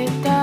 it down.